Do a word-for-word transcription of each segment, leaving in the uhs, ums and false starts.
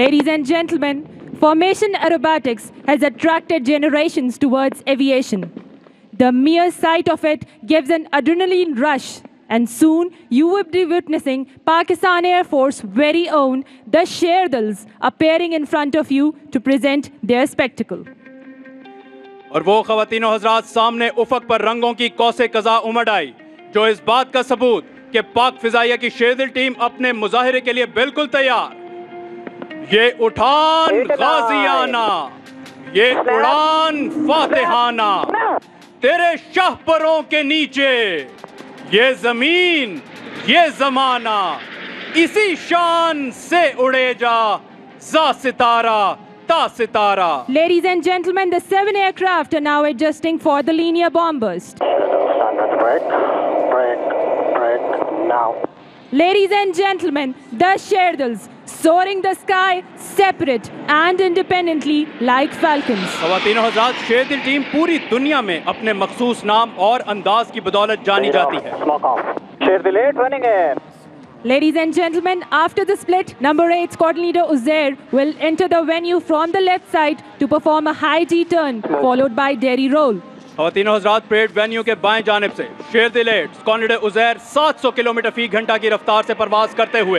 Ladies and gentlemen, formation aerobatics has attracted generations towards aviation. The mere sight of it gives an adrenaline rush, and soon you will be witnessing Pakistan Air Force's very own, the Sherdils, appearing in front of you to present their spectacle. और वो ख़वातीन और हज़रात सामने उफ़क़ पर रंगों की कौसे कज़ा उमड़ आई, जो इस बात का सबूत कि पाक फ़िज़ाइया की शेरदिल टीम अपने मुज़ाहरे के लिए बिल्कुल तैयार। ये उठान गाज़ियाना, ये उड़ान फातिहाना, तेरे शाहपरों के नीचे ये ज़मीन, ये ज़माना, इसी शान से उड़े जा ज़ा सितारा। Ladies and gentlemen, the seven aircraft are now adjusting for the linear bomb burst. Break, break, break now. Ladies and gentlemen, the Sherdils, soaring the sky, separate and independently like falcons. Khawatino Hazrat, Sherdil team पूरी दुनिया में अपने मखसूस नाम और अंदाज की बदौलत जानी जाती है. Sherdil eight running in. Ladies and gentlemen, after the split, number eight squad leader Uzair will enter the venue from the left side to perform a high T-turn, followed by dairy roll. Khawateen o Hazrat, parade venue ke baएं janib se Sherdil eight squad leader Uzair seven hundred kilometer fee ghanta ki raftar se parwaz karte hue.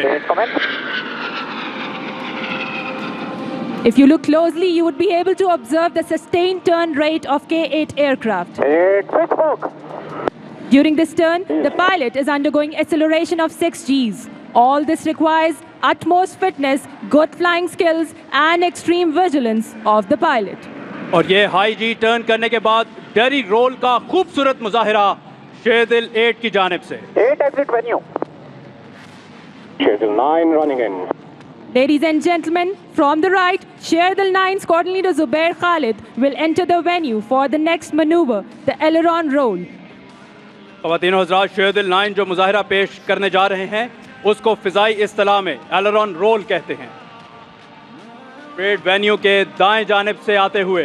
If you look closely, you would be able to observe the sustained turn rate of K eight aircraft. Eight, six, six. During this turn, the pilot is undergoing acceleration of six G's. All this requires utmost fitness, good flying skills and extreme vigilance of the pilot. और ये high G turn करने के बाद dairy roll का खूबसूरत मुजाहिरा शेरदिल eight की जानिब से. eight exit venue. Sherdil nine running in. Ladies and gentlemen, from the right, Sherdil nine squadron leader Zubair Khalid will enter the venue for the next maneuver, the aileron roll. ख़वातीन हज़रात, शेरदिल nine जो मुज़ाहिरा पेश करने जा रहे हैं उसको फ़िज़ाई इस्तिलाह में एलरॉन रोल कहते हैं. परेड वेन्यू के दाएं जानिब से आते हुए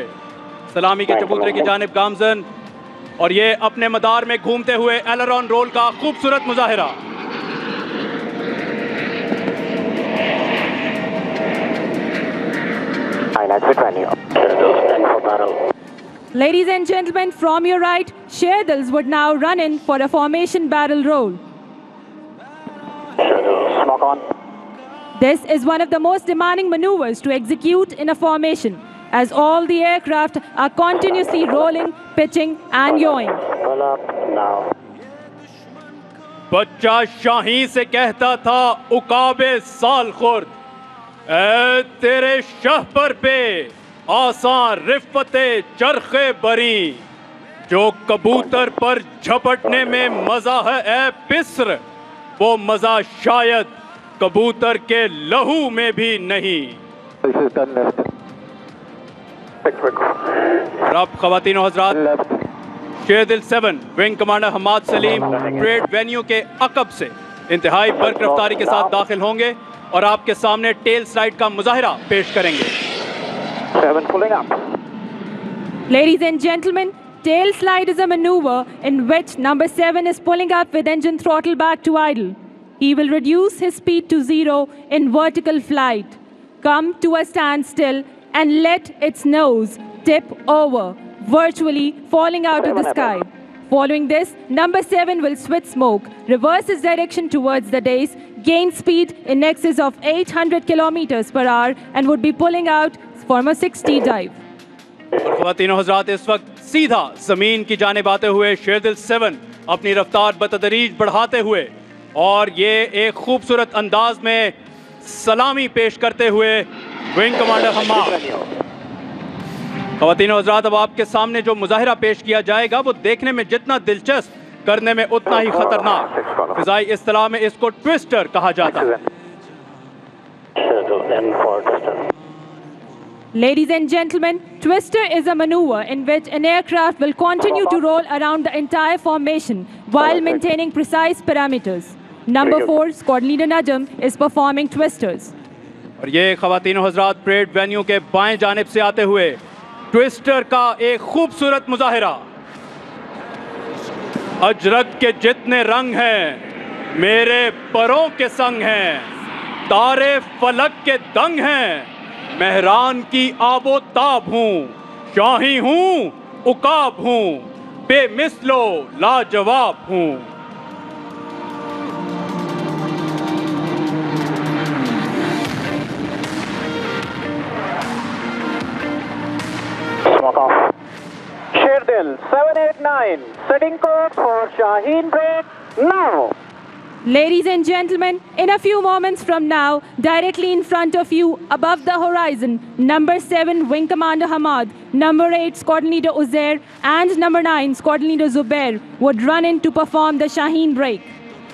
सलामी के चबूतरे की जानिब गामज़न, और ये अपने मदार में घूमते हुए एलरॉन रोल का खूबसूरत मुज़ाहिरा. Ladies and gentlemen, from your right, Sherdils would now run in for a formation barrel roll. Sherdils, smoke on. This is one of the most demanding maneuvers to execute in a formation, as all the aircraft are continuously rolling, pitching and yawing. Pull up now. बच्चा शाही से कहता था उकाबे साल खुर्द, ऐ तेरे शहपर पे आसान रिफ़ते चरखे बरी, जो कबूतर पर झपटने में मज़ा है ए पिस्र, वो मज़ा शायद कबूतर के लहू में भी नहीं. और अब ख़वातीन हज़रात, Sherdil seven wing commander Hammad Saleem parade venue के अकब से इंतहाई बर्क रफ्तारी के साथ दाखिल होंगे और आपके सामने टेल स्लाइड का मुजाहिरा पेश करेंगे. Seven pulling up. Ladies and gentlemen, tail slide is a maneuver in which number seven is pulling up with engine throttle back to idle. He will reduce his speed to zero in vertical flight, come to a standstill and let its nose tip over, virtually falling out of the sky. Following this, number seven will switch smoke, reverse its direction towards the dais, gain speed in excess of eight hundred kilometers per hour and would be pulling out former sixty dive. और ख़वातीन और हज़रात, इस वक्त सीधा ज़मीन की जानिब आते हुए शेरदिल सेवन अपनी रफ्तार बतदरीज बढ़ाते हुए और ये एक खूबसूरत अंदाज में सलामी पेश करते हुए विंग कमांडर हमाद. ख़वातीन और हज़रात, अब आपके सामने जो मुजाहिरा पेश किया जाएगा वो देखने में जितना दिलचस्प, करने में उतना ही ख़तरनाक. फ़िज़ाई इस्तिलाह में इसको ट्विस्टर कहा जाता है. Ladies and gentlemen, twister is a maneuver in which an aircraft will continue to roll around the entire formation while maintaining precise parameters. Number four, squad leader Najam is performing twisters. और ये ख़वातीन और हज़रात, parade venue के बाएं जानिब से आते हुए ट्विस्टर का एक खूबसूरत मुजाहिरा. अजरक के जितने रंग हैं मेरे परों के संग हैं, तारे फलक के दंग हैं, मेहरान की आबो ताब हूँ, शाही हूँ उकाब हूँ, बेमिसलो लाजवाब हूँ। Sherdils seven eight nine, setting course for Shaheen Break now. Ladies and gentlemen, in a few moments from now, directly in front of you, above the horizon, number seven, Wing Commander Hamad, number eight, Squadron Leader Uzair, and number nine, Squadron Leader Zubair, would run in to perform the Shaheen Break.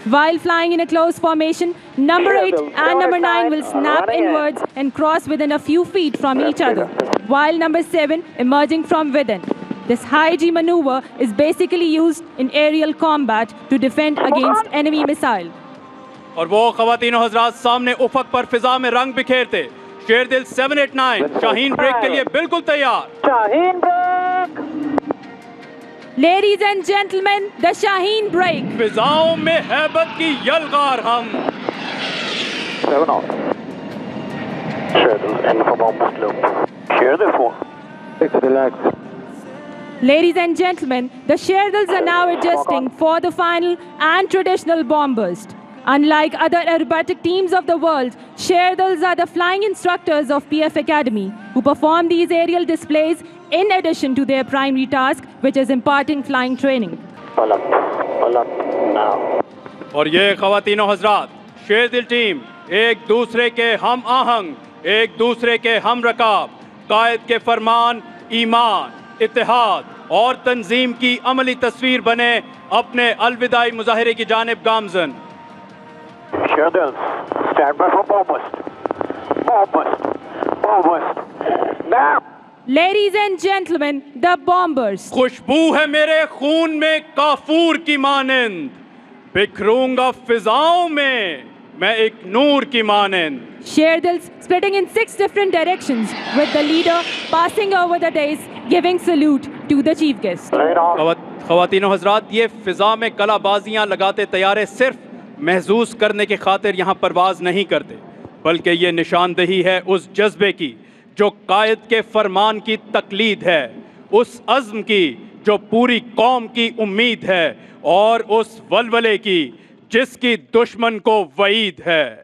While flying in a close formation, number eight and number nine will snap inwards and cross within a few feet from each other, while number seven emerging from within. This high G maneuver is basically used in aerial combat to defend against enemy missile. और वो ख़वातीन और हज़रात सामने उफ़क़ पर फ़िज़ा में रंग बिखेरते। Sherdil seven eight nine Shaheen break के लिए बिल्कुल तैयार। Shaheen break. Ladies and gentlemen, the Shaheen Break. फिजाओं में हैबत की यलगार हम। Seven out. Sherdils in for bomb slope. Sherdils four. Six relax. Ladies and gentlemen, the Sherdils are now adjusting for the final and traditional bomb burst. Unlike other aerobatic teams of the world, Sherdils are the flying instructors of P F Academy who perform these aerial displays in addition to their primary task, which is imparting flying training. Pull up, pull up now. और ये ख़वातीनों हज़रात, शेरदिल team एक दूसरे के हम आहंग, एक दूसरे के हम रकाब, कायद के फरमान, ईमान, इत्तेहाद और तंजीम की अमली तस्वीर बने अपने अलविदाई मुजाहिरे की जानिब गामज़न। Sherdils, stand by for bomb burst. Bomb burst. Bomb burst. Now. Ladies and gentlemen, the bomb burst. खुशबू है मेरे खून में काफूर की मानंद, बिखरूंगा फिजाओं में मैं एक नूर की मानंद. Sherdils splitting in six different directions, with the leader passing over the dais, giving salute to the chief guest. ख़वातीनों हज़रात, ये फिजा में कलाबाजियाँ लगाते तैयारे सिर्फ महसूस करने के खातिर यहाँ परवाज़ नहीं करते, बल्कि ये निशानदेही है उस जज्बे की जो कायद के फरमान की तकलीद है, उस अज़्म की जो पूरी कौम की उम्मीद है, और उस वलवले की जिसकी दुश्मन को वईद है.